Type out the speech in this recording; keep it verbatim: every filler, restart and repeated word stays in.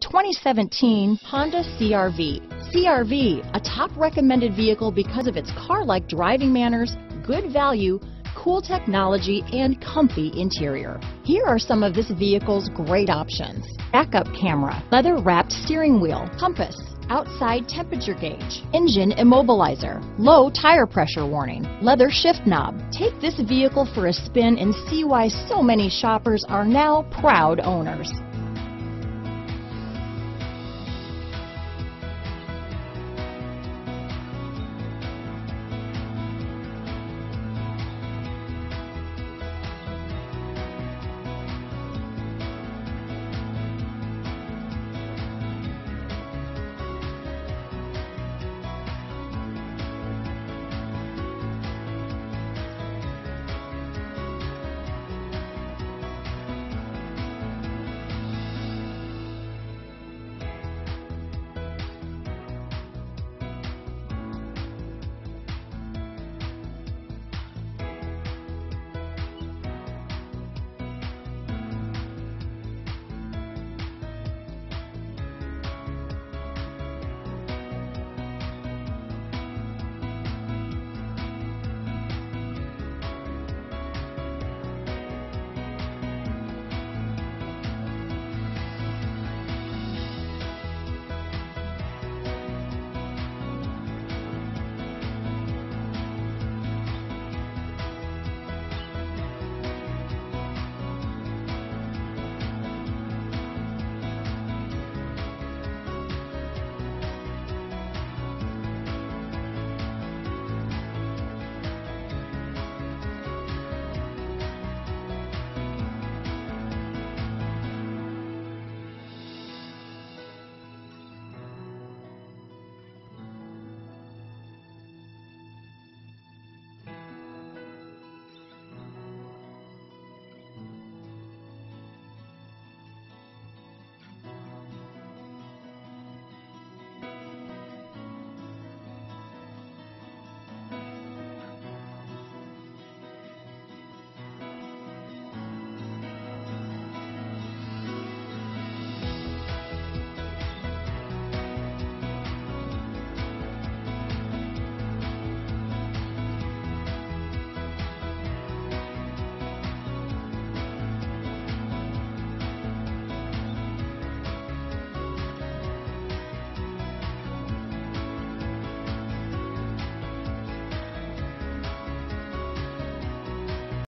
twenty seventeen Honda C R V. C R V, a top recommended vehicle because of its car-like driving manners, good value, cool technology, and comfy interior. Here are some of this vehicle's great options: backup camera, leather-wrapped steering wheel, compass, outside temperature gauge, engine immobilizer, low tire pressure warning, leather shift knob. Take this vehicle for a spin and see why so many shoppers are now proud owners.